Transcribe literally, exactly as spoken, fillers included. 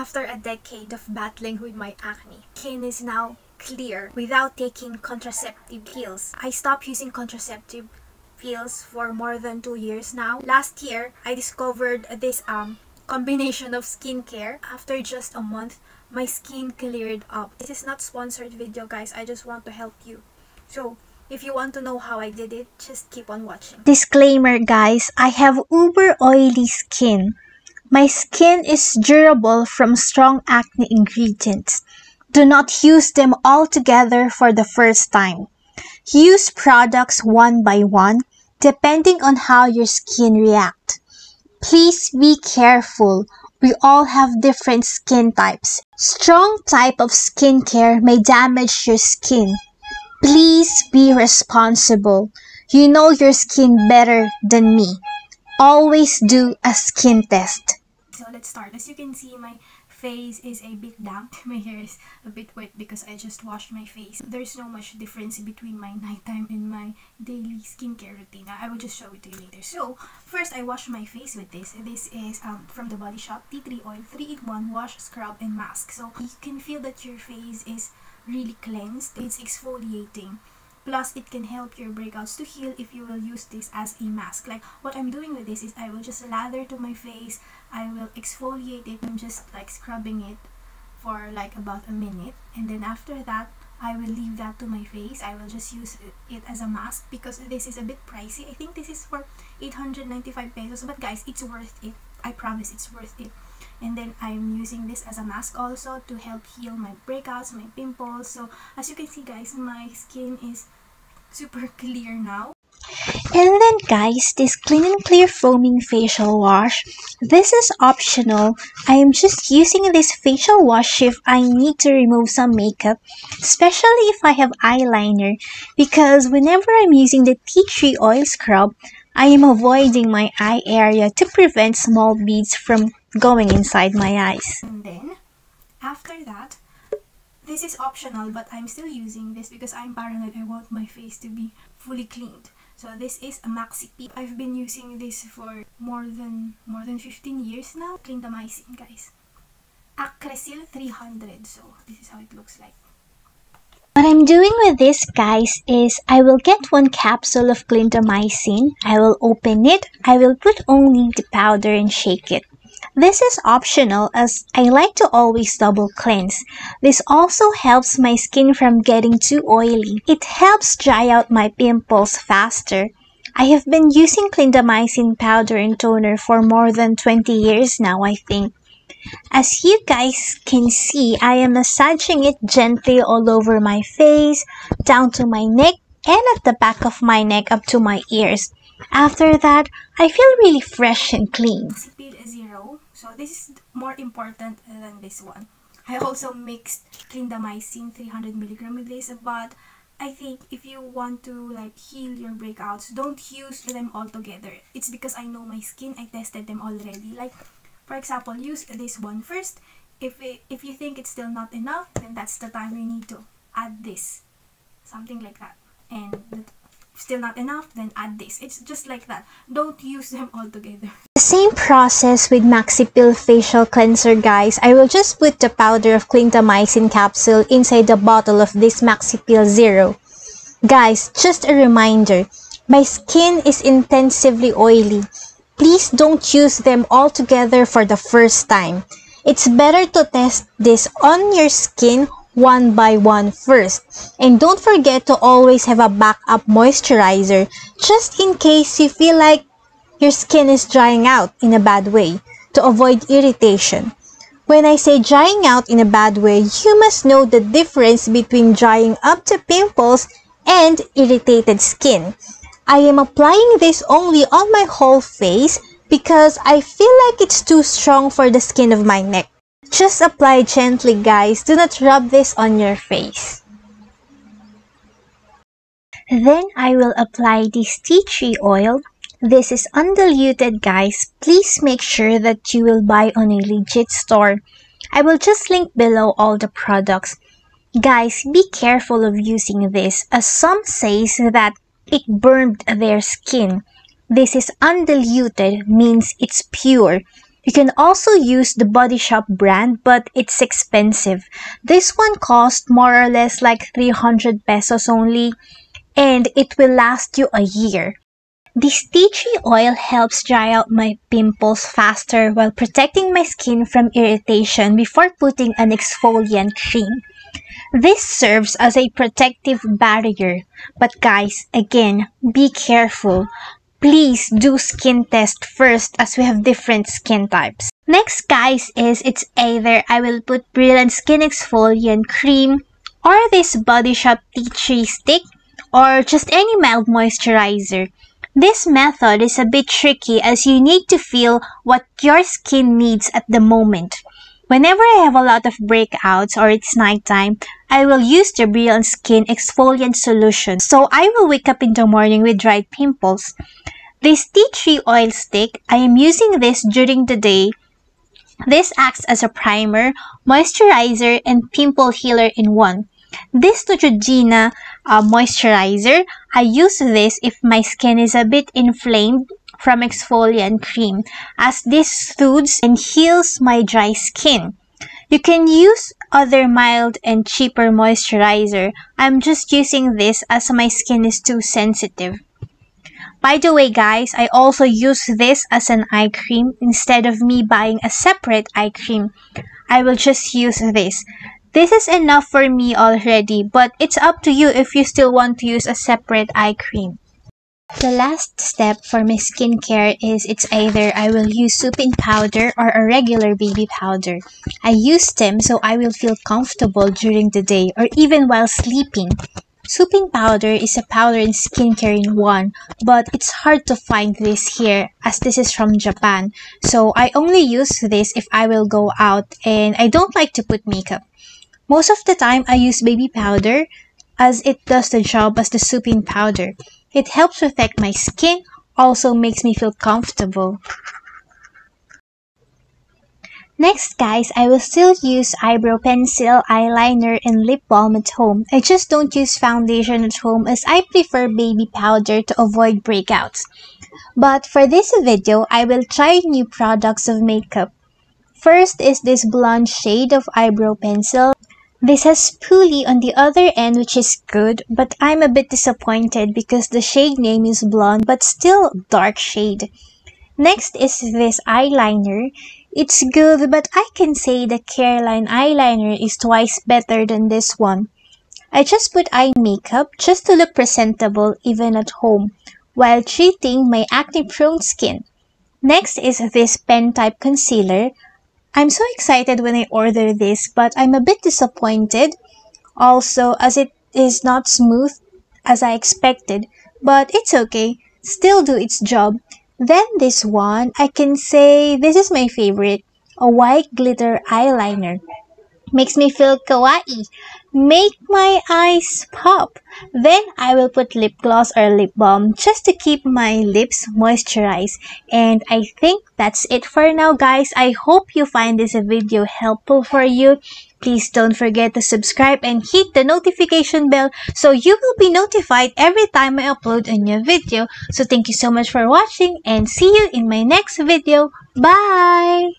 After a decade of battling with my acne, skin is now clear without taking contraceptive pills. I stopped using contraceptive pills for more than two years now. Last year, I discovered this um combination of skincare. After just a month, my skin cleared up. This is not sponsored video, guys. I just want to help you. So, if you want to know how I did it, just keep on watching. Disclaimer, guys, I have uber oily skin. My skin is durable from strong acne ingredients. Do not use them all together for the first time. Use products one by one, depending on how your skin reacts. Please be careful. We all have different skin types. Strong type of skincare may damage your skin. Please be responsible. You know your skin better than me. Always do a skin test. So let's start. As you can see, my face is a bit damp. My hair is a bit wet because I just washed my face. There's no much difference between my nighttime and my daily skincare routine. I will just show it to you later. So first, I wash my face with this. This is um, from The Body Shop, Tea Tree Oil three in one Wash, Scrub, and Mask. So you can feel that your face is really cleansed. It's exfoliating. Plus, it can help your breakouts to heal if you will use this as a mask. Like, what I'm doing with this is I will just lather to my face. I will exfoliate it. I'm just, like, scrubbing it for, like, about a minute. And then after that, I will leave that to my face. I will just use it as a mask because this is a bit pricey. I think this is for eight hundred ninety-five pesos. But, guys, it's worth it. I promise it's worth it. And then I'm using this as a mask also to help heal my breakouts, my pimples. So as you can see, guys, my skin is super clear now. And then, guys, this Clean and Clear Foaming Facial Wash. This is optional. I am just using this facial wash if I need to remove some makeup, especially if I have eyeliner, because whenever I'm using the tea tree oil scrub, I am avoiding my eye area to prevent small beads from going inside my eyes. And then, after that, this is optional, but I'm still using this because I'm paranoid. I want my face to be fully cleaned. So this is a Maxi-Peel. I've been using this for more than more than fifteen years now. Clindamycin, guys. Acresil three hundred. So this is how it looks like. What I'm doing with this, guys, is I will get one capsule of clindamycin. I will open it. I will put only the powder and shake it. This is optional as I like to always double cleanse. This also helps my skin from getting too oily. It helps dry out my pimples faster. I have been using clindamycin powder and toner for more than twenty years now, I think. As you guys can see, I am massaging it gently all over my face, down to my neck, and at the back of my neck up to my ears. After that, I feel really fresh and clean. Zero. So this is more important than this one. I also mixed clindamycin three hundred milligrams with this, but I think if you want to like heal your breakouts, don't use them all together. It's because I know my skin. I tested them already. Like, for example, use this one first. If, it, if you think it's still not enough, then that's the time you need to add this. Something like that. And that's still not enough, then add this. It's just like that. Don't use them all together. The same process with Maxi-Peel facial cleanser, guys. I will just put the powder of clindamycin capsule inside the bottle of this Maxi-Peel Zero. Guys, just a reminder, my skin is intensively oily. Please don't use them all together for the first time. It's better to test this on your skin one by one first, and don't forget to always have a backup moisturizer just in case you feel like your skin is drying out in a bad way to avoid irritation. When I say drying out in a bad way, you must know the difference between drying up to pimples and irritated skin. I am applying this only on my whole face because I feel like it's too strong for the skin of my neck. Just apply gently, guys. Do not rub this on your face. Then I will apply this tea tree oil. This is undiluted, guys. Please make sure that you will buy on a legit store. I will just link below all the products. Guys, be careful of using this as some says that it burned their skin. This is undiluted, means it's pure. You can also use the Body Shop brand, but it's expensive. This one cost more or less like three hundred pesos only, and it will last you a year. This tea tree oil helps dry out my pimples faster while protecting my skin from irritation before putting an exfoliant cream. This serves as a protective barrier. But guys, again, be careful. Please do skin test first as we have different skin types. Next, guys, is it's either I will put Brilliant Skin Exfoliant Cream or this Body Shop Tea Tree Stick or just any mild moisturizer. This method is a bit tricky as you need to feel what your skin needs at the moment. Whenever I have a lot of breakouts or it's nighttime, I will use the Brilliant Skin Exfoliant Solution, so I will wake up in the morning with dried pimples. This tea tree oil stick, I am using this during the day. This acts as a primer, moisturizer, and pimple healer in one. This Neutrogena uh, moisturizer, I use this if my skin is a bit inflamed from exfoliant cream, as this soothes and heals my dry skin. You can use other mild and cheaper moisturizer. I'm just using this as my skin is too sensitive. By the way, guys, I also use this as an eye cream. Instead of me buying a separate eye cream, I will just use this. This is enough for me already, but it's up to you if you still want to use a separate eye cream. The last step for my skincare is it's either I will use Shupin powder or a regular baby powder. I use them so I will feel comfortable during the day or even while sleeping. Shupin powder is a powder and skincare in one, but it's hard to find this here as this is from Japan. So I only use this if I will go out and I don't like to put makeup. Most of the time I use baby powder as it does the job as the Shupin powder. It helps protect my skin, also makes me feel comfortable. Next, guys, I will still use eyebrow pencil, eyeliner, and lip balm at home. I just don't use foundation at home as I prefer baby powder to avoid breakouts. But for this video, I will try new products of makeup. First is this blonde shade of eyebrow pencil. This has spoolie on the other end, which is good, but I'm a bit disappointed because the shade name is blonde but still dark shade. Next is this eyeliner. It's good, but I can say the Careline eyeliner is twice better than this one. I just put eye makeup just to look presentable even at home while treating my acne-prone skin. Next is this pen-type concealer. I'm so excited when I order this, but I'm a bit disappointed also as it is not smooth as I expected, but it's okay, still do its job. Then this one, I can say this is my favorite, a white glitter eyeliner. Makes me feel kawaii, make my eyes pop. Then I will put lip gloss or lip balm just to keep my lips moisturized. And I think that's it for now, guys. I hope you find this video helpful for you. Please don't forget to subscribe and hit the notification bell so you will be notified every time I upload a new video. So thank you so much for watching and see you in my next video. Bye!